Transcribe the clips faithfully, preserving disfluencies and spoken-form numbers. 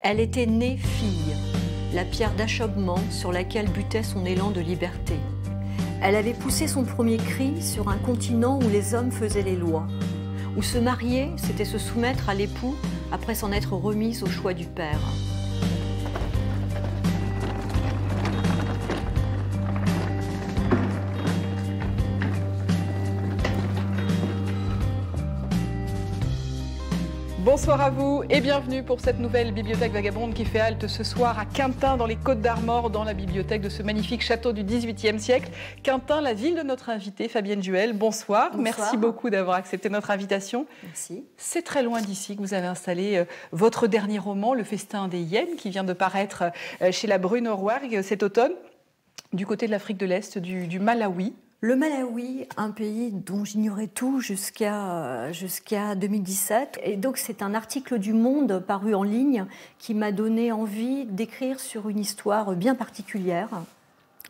Elle était née fille, la pierre d'achoppement sur laquelle butait son élan de liberté. Elle avait poussé son premier cri sur un continent où les hommes faisaient les lois, où se marier, c'était se soumettre à l'époux après s'en être remise au choix du père. Bonsoir à vous et bienvenue pour cette nouvelle Bibliothèque Vagabonde qui fait halte ce soir à Quintin dans les Côtes d'Armor, dans la bibliothèque de ce magnifique château du dix-huitième siècle. Quintin, la ville de notre invitée, Fabienne Juhel, bonsoir. bonsoir. Merci beaucoup d'avoir accepté notre invitation. Merci. C'est très loin d'ici que vous avez installé votre dernier roman, Le festin des hyènes, qui vient de paraître chez la Brune-Oruargue cet automne, du côté de l'Afrique de l'Est, du, du Malawi. Le Malawi, un pays dont j'ignorais tout jusqu'à jusqu'à deux mille dix-sept. Et donc c'est un article du Monde paru en ligne qui m'a donné envie d'écrire sur une histoire bien particulière,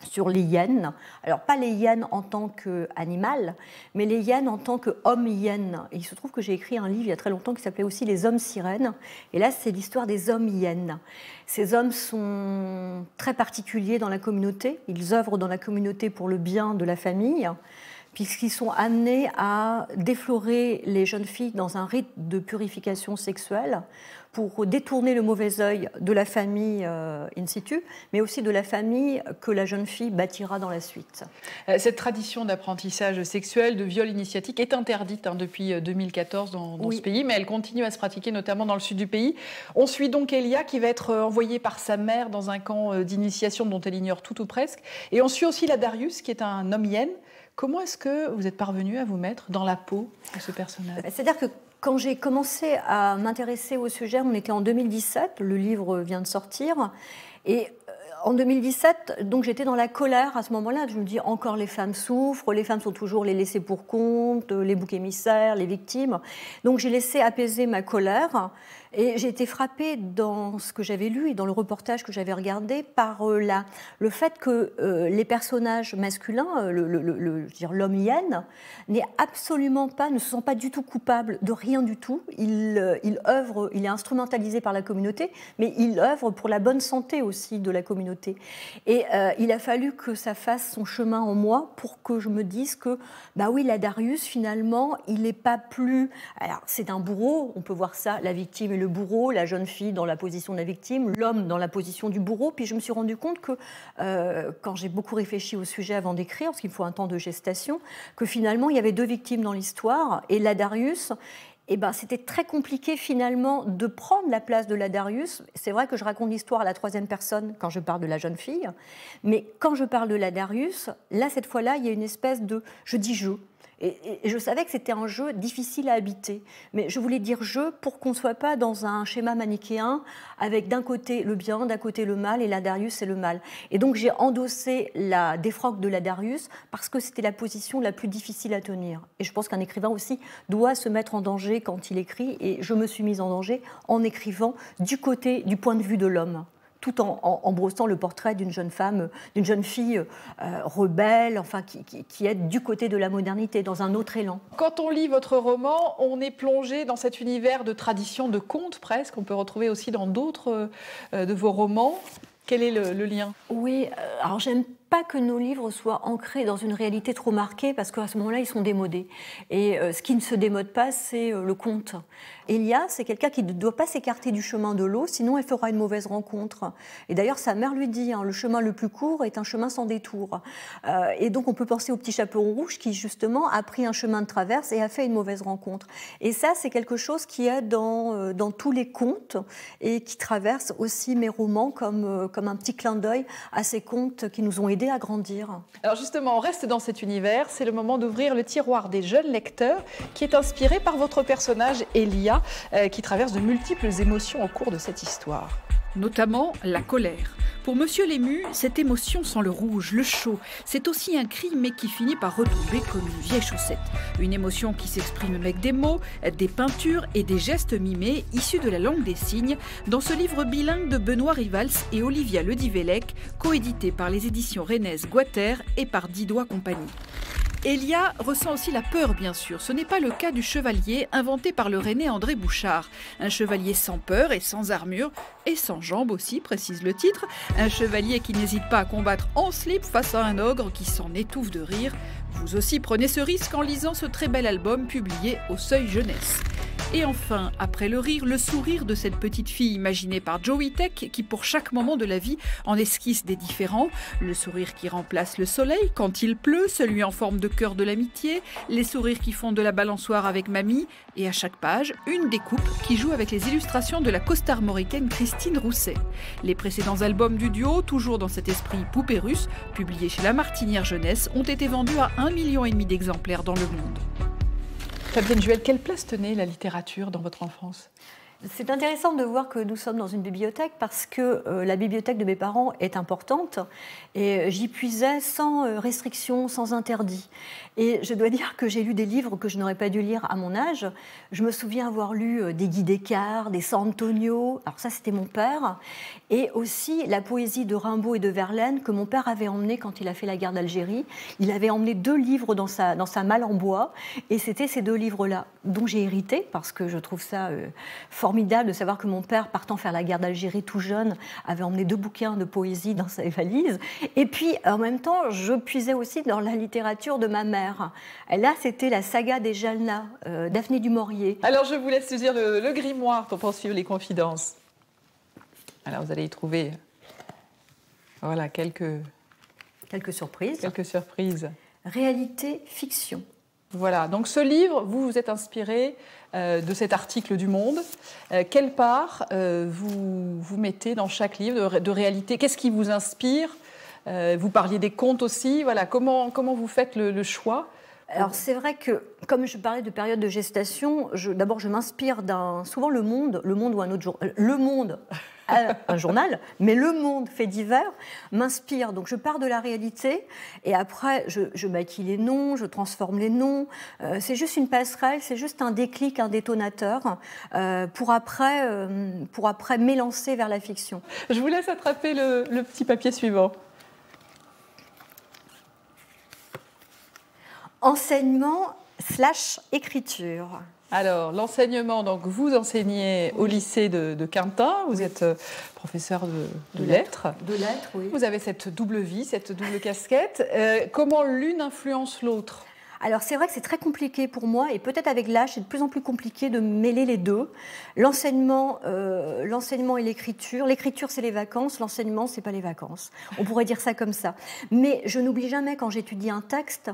sur les hyènes. Alors pas les hyènes en tant qu'animal, mais les hyènes en tant qu'hommes-hyènes. Il se trouve que j'ai écrit un livre il y a très longtemps qui s'appelait aussi Les hommes-sirènes. Et là c'est l'histoire des hommes-hyènes. Ces hommes sont très particuliers dans la communauté, ils œuvrent dans la communauté pour le bien de la famille, puisqu'ils sont amenés à déflorer les jeunes filles dans un rite de purification sexuelle pour détourner le mauvais œil de la famille euh, in situ, mais aussi de la famille que la jeune fille bâtira dans la suite. Cette tradition d'apprentissage sexuel, de viol initiatique, est interdite hein, depuis deux mille quatorze dans, dans oui. ce pays, mais elle continue à se pratiquer, notamment dans le sud du pays. On suit donc Elia, qui va être envoyée par sa mère dans un camp d'initiation dont elle ignore tout ou presque. Et on suit aussi Ladarius, qui est un homme hyène. Comment est-ce que vous êtes parvenu à vous mettre dans la peau de ce personnage? C'est-à-dire que quand j'ai commencé à m'intéresser au sujet, on était en deux mille dix-sept, le livre vient de sortir, et en deux mille dix-sept, donc j'étais dans la colère à ce moment-là. Je me dis encore les femmes souffrent, les femmes sont toujours les laissées pour compte, les boucs émissaires, les victimes. Donc j'ai laissé apaiser ma colère et j'ai été frappée dans ce que j'avais lu et dans le reportage que j'avais regardé par euh, la, le fait que euh, les personnages masculins, le, le, le, je veux dire l'homme hyène, n'est absolument pas, ne se sent pas du tout coupable de rien du tout. Il, euh, il œuvre, il est instrumentalisé par la communauté, mais il œuvre pour la bonne santé aussi de la communauté. Et euh, il a fallu que ça fasse son chemin en moi pour que je me dise que, bah oui, Ladarius, finalement, il n'est pas plus... Alors, c'est un bourreau, on peut voir ça, la victime et le bourreau, la jeune fille dans la position de la victime, l'homme dans la position du bourreau. Puis je me suis rendu compte que, euh, quand j'ai beaucoup réfléchi au sujet avant d'écrire, parce qu'il faut un temps de gestation, que finalement, il y avait deux victimes dans l'histoire, et Ladarius... Eh ben, c'était très compliqué finalement de prendre la place de Ladarius. C'est vrai que je raconte l'histoire à la troisième personne quand je parle de la jeune fille, mais quand je parle de Ladarius, là cette fois-là, il y a une espèce de je dis je. Et je savais que c'était un jeu difficile à habiter, mais je voulais dire jeu pour qu'on ne soit pas dans un schéma manichéen avec d'un côté le bien, d'un côté le mal, et Ladarius c'est le mal. Et donc j'ai endossé la défroque de Ladarius parce que c'était la position la plus difficile à tenir. Et je pense qu'un écrivain aussi doit se mettre en danger quand il écrit, et je me suis mise en danger en écrivant du côté, du point de vue de l'homme, tout en, en, en brossant le portrait d'une jeune femme, d'une jeune fille euh, rebelle, enfin, qui, qui, qui est du côté de la modernité, dans un autre élan. Quand on lit votre roman, on est plongé dans cet univers de tradition, de conte presque, qu'on peut retrouver aussi dans d'autres euh, de vos romans. Quel est le, le lien? Oui, euh, alors j'aime pas que nos livres soient ancrés dans une réalité trop marquée, parce qu'à ce moment-là, ils sont démodés. Et euh, ce qui ne se démode pas, c'est euh, le conte. Elia, c'est quelqu'un qui ne doit pas s'écarter du chemin de l'eau, sinon elle fera une mauvaise rencontre. Et d'ailleurs, sa mère lui dit, hein, le chemin le plus court est un chemin sans détour. Euh, et donc, on peut penser au petit chaperon rouge qui, justement, a pris un chemin de traverse et a fait une mauvaise rencontre. Et ça, c'est quelque chose qui est dans, euh, dans tous les contes et qui traverse aussi mes romans comme, euh, comme un petit clin d'œil à ces contes qui nous ont aidés à grandir. Alors justement, on reste dans cet univers, c'est le moment d'ouvrir le tiroir des jeunes lecteurs qui est inspiré par votre personnage Elia, euh, qui traverse de multiples émotions au cours de cette histoire. Notamment la colère. Pour Monsieur Lému, cette émotion sent le rouge, le chaud. C'est aussi un cri mais qui finit par retomber comme une vieille chaussette. Une émotion qui s'exprime avec des mots, des peintures et des gestes mimés issus de la langue des signes dans ce livre bilingue de Benoît Rivals et Olivia Ledivellec, coédité par les éditions rennaises Guater et par Didois Compagnie. Elia ressent aussi la peur, bien sûr. Ce n'est pas le cas du chevalier inventé par le René André Bouchard. Un chevalier sans peur et sans armure, et sans jambes aussi, précise le titre. Un chevalier qui n'hésite pas à combattre en slip face à un ogre qui s'en étouffe de rire. Vous aussi prenez ce risque en lisant ce très bel album publié au Seuil Jeunesse. Et enfin, après le rire, le sourire de cette petite fille imaginée par Joey Tech qui, pour chaque moment de la vie, en esquisse des différents. Le sourire qui remplace le soleil quand il pleut, celui en forme de cœur de l'amitié, les sourires qui font de la balançoire avec mamie et à chaque page, une découpe qui joue avec les illustrations de la Costa-Armoricaine Christine Rousset. Les précédents albums du duo, toujours dans cet esprit poupée russe, publiés chez la Martinière Jeunesse, ont été vendus à un virgule cinq million d'exemplaires dans le monde. Fabienne Juhel, quelle place tenait la littérature dans votre enfance? C'est intéressant de voir que nous sommes dans une bibliothèque parce que euh, la bibliothèque de mes parents est importante et j'y puisais sans euh, restriction, sans interdit. Et je dois dire que j'ai lu des livres que je n'aurais pas dû lire à mon âge. Je me souviens avoir lu euh, des Guy Descartes, des San Antonio, alors ça c'était mon père, et aussi la poésie de Rimbaud et de Verlaine que mon père avait emmené quand il a fait la guerre d'Algérie. Il avait emmené deux livres dans sa, dans sa malle en bois et c'était ces deux livres-là dont j'ai hérité parce que je trouve ça euh, formidable. Formidable de savoir que mon père, partant faire la guerre d'Algérie tout jeune, avait emmené deux bouquins de poésie dans sa valise. Et puis, en même temps, je puisais aussi dans la littérature de ma mère. Et là, c'était la saga des Jalna, euh, Daphné du Maurier. Alors, je vous laisse lire le, le grimoire pour poursuivre les confidences. Alors, vous allez y trouver, voilà, quelques... Quelques surprises. Quelques surprises. Réalité, fiction. Voilà, donc ce livre, vous vous êtes inspiré euh, de cet article du Monde. Euh, quelle part euh, vous, vous mettez dans chaque livre de, de réalité? Qu'est-ce qui vous inspire? euh, Vous parliez des contes aussi, voilà. Comment, comment vous faites le, le choix? Alors c'est vrai que, comme je parlais de période de gestation, d'abord je m'inspire d'un, souvent le Monde, le Monde ou un autre jour, le Monde, un journal, mais le Monde fait divers, m'inspire. Donc je pars de la réalité et après je, je maquille les noms, je transforme les noms. Euh, c'est juste une passerelle, c'est juste un déclic, un détonateur euh, pour, après, euh, pour après m'élancer vers la fiction. Je vous laisse attraper le, le petit papier suivant. Enseignement slash écriture. Alors, l'enseignement, donc vous enseignez oui. au lycée de, de Quintin, vous oui. êtes euh, professeur de, de, de lettres. De lettres, oui. Vous avez cette double vie, cette double casquette. Euh, comment l'une influence l'autre? Alors c'est vrai que c'est très compliqué pour moi et peut-être avec l'âge c'est de plus en plus compliqué de mêler les deux. L'enseignement, euh, l'enseignement et l'écriture. L'écriture c'est les vacances, l'enseignement c'est pas les vacances. On pourrait dire ça comme ça. Mais je n'oublie jamais quand j'étudie un texte,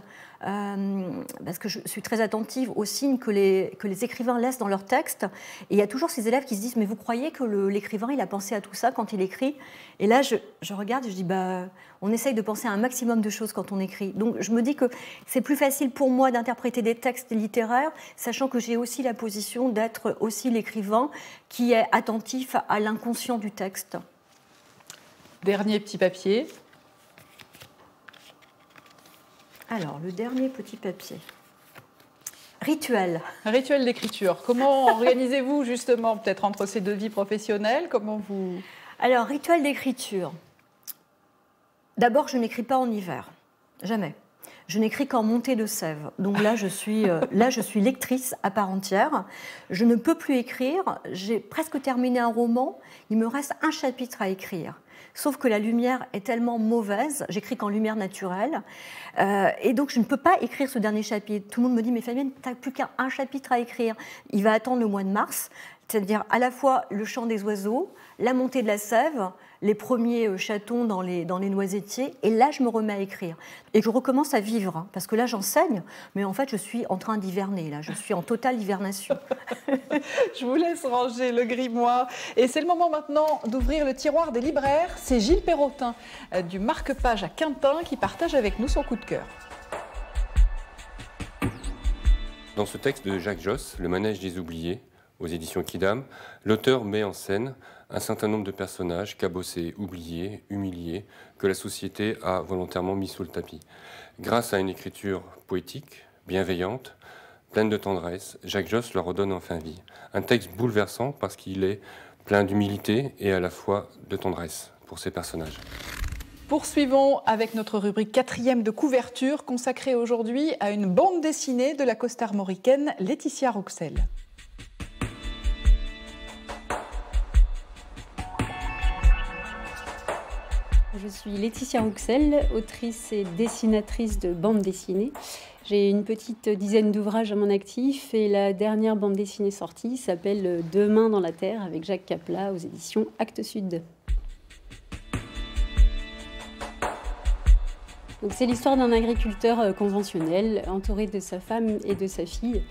euh, parce que je suis très attentive aux signes que les, que les écrivains laissent dans leurs textes. Et il y a toujours ces élèves qui se disent mais vous croyez que l'écrivain il a pensé à tout ça quand il écrit? Et là je, je regarde, je dis bah on essaye de penser à un maximum de choses quand on écrit. Donc je me dis que c'est plus facile pour moi d'interpréter des textes littéraires, sachant que j'ai aussi la position d'être aussi l'écrivain qui est attentif à l'inconscient du texte. Dernier petit papier. Alors, le dernier petit papier. Rituel. Un rituel d'écriture. Comment organisez-vous justement, peut-être entre ces deux vies professionnelles? Comment vous... Alors, rituel d'écriture. D'abord, je n'écris pas en hiver. Jamais. Je n'écris qu'en montée de sève. Donc là je, suis, euh, là, je suis lectrice à part entière. Je ne peux plus écrire. J'ai presque terminé un roman. Il me reste un chapitre à écrire. Sauf que la lumière est tellement mauvaise. J'écris qu'en lumière naturelle. Euh, et donc, je ne peux pas écrire ce dernier chapitre. Tout le monde me dit, mais Fabienne, tu n'as plus qu'un chapitre à écrire. Il va attendre le mois de mars. C'est-à-dire à la fois le chant des oiseaux, la montée de la sève, les premiers chatons dans les, dans les noisetiers, et là je me remets à écrire. Et je recommence à vivre, hein, parce que là j'enseigne, mais en fait je suis en train d'hiverner, là, je suis en totale hivernation. Je vous laisse ranger le grimoire. Et c'est le moment maintenant d'ouvrir le tiroir des libraires. C'est Gilles Perrotin euh, du marque-page à Quintin qui partage avec nous son coup de cœur. Dans ce texte de Jacques Josse, Le manège des oubliés, aux éditions Kidam, l'auteur met en scène un certain nombre de personnages cabossés, oubliés, humiliés, que la société a volontairement mis sous le tapis. Grâce à une écriture poétique, bienveillante, pleine de tendresse, Jacques Josse leur redonne enfin vie. Un texte bouleversant parce qu'il est plein d'humilité et à la fois de tendresse pour ses personnages. Poursuivons avec notre rubrique quatrième de couverture, consacrée aujourd'hui à une bande dessinée de la Costa-Armoricaine Laetitia Rouxel. Je suis Laetitia Rouxel, autrice et dessinatrice de bande dessinée. J'ai une petite dizaine d'ouvrages à mon actif et la dernière bande dessinée sortie s'appelle « Deux mains dans la terre » avec Jacques Capla aux éditions Actes Sud. C'est l'histoire d'un agriculteur conventionnel entouré de sa femme et de sa fille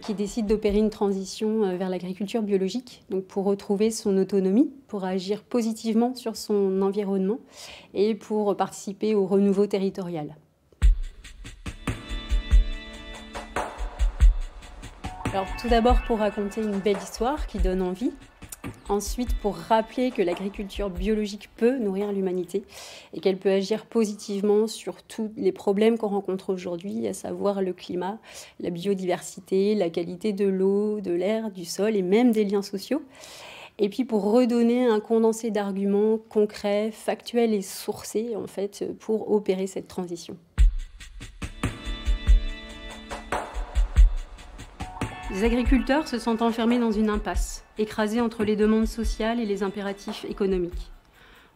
qui décide d'opérer une transition vers l'agriculture biologique donc pour retrouver son autonomie, pour agir positivement sur son environnement et pour participer au renouveau territorial. Alors, tout d'abord pour raconter une belle histoire qui donne envie. Ensuite, pour rappeler que l'agriculture biologique peut nourrir l'humanité et qu'elle peut agir positivement sur tous les problèmes qu'on rencontre aujourd'hui, à savoir le climat, la biodiversité, la qualité de l'eau, de l'air, du sol et même des liens sociaux. Et puis pour redonner un condensé d'arguments concrets, factuels et sourcés en fait, pour opérer cette transition. Les agriculteurs se sentent enfermés dans une impasse, écrasés entre les demandes sociales et les impératifs économiques.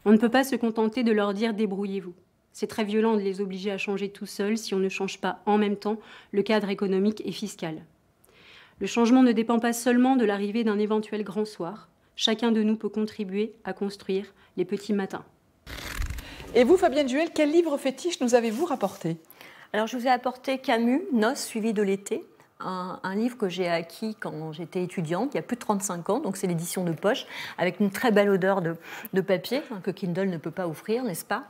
On ne peut pas se contenter de leur dire « débrouillez-vous ». C'est très violent de les obliger à changer tout seul si on ne change pas en même temps le cadre économique et fiscal. Le changement ne dépend pas seulement de l'arrivée d'un éventuel grand soir. Chacun de nous peut contribuer à construire les petits matins. Et vous, Fabienne Juhel, quel livre fétiche nous avez-vous rapporté? Alors, je vous ai apporté Camus, Noce, suivi de l'été. Un, un livre que j'ai acquis quand j'étais étudiante, il y a plus de trente-cinq ans, donc c'est l'édition de poche, avec une très belle odeur de, de papier hein, que Kindle ne peut pas offrir, n'est-ce pas?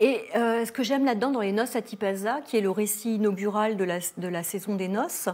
Et euh, ce que j'aime là-dedans, dans les Noces à Tipaza, qui est le récit inaugural de la, de la saison des noces,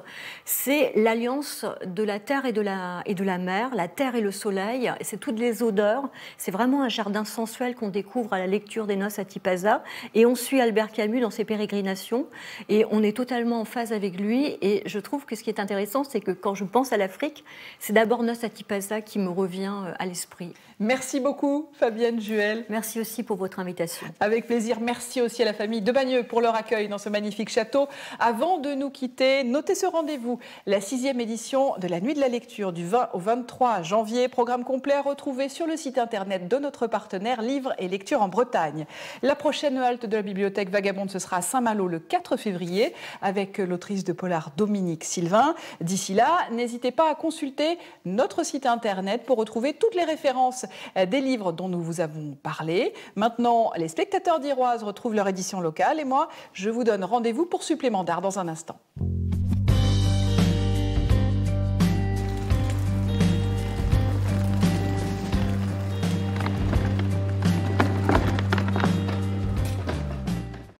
c'est l'alliance de la terre et de la, et de la mer, la terre et le soleil, c'est toutes les odeurs, c'est vraiment un jardin sensuel qu'on découvre à la lecture des Noces à Tipaza, et on suit Albert Camus dans ses pérégrinations, et on est totalement en phase avec lui, et je trouve que ce qui est intéressant, c'est que quand je pense à l'Afrique, c'est d'abord Noce à Tipaza qui me revient à l'esprit. Merci beaucoup, Fabienne Juhel. Merci aussi pour votre invitation. Avec plaisir. Merci aussi à la famille de Bagneux pour leur accueil dans ce magnifique château. Avant de nous quitter, notez ce rendez-vous. La sixième édition de la Nuit de la Lecture du vingt au vingt-trois janvier. Programme complet à retrouver sur le site internet de notre partenaire Livres et Lectures en Bretagne. La prochaine halte de la bibliothèque Vagabonde, ce sera à Saint-Malo le quatre février avec l'autrice de polar Dominique Sylvain. D'ici là, n'hésitez pas à consulter notre site internet pour retrouver toutes les références des livres dont nous vous avons parlé. Maintenant, les spectateurs d'Iroise retrouvent leur édition locale et moi, je vous donne rendez-vous pour Supplément d'Art dans un instant.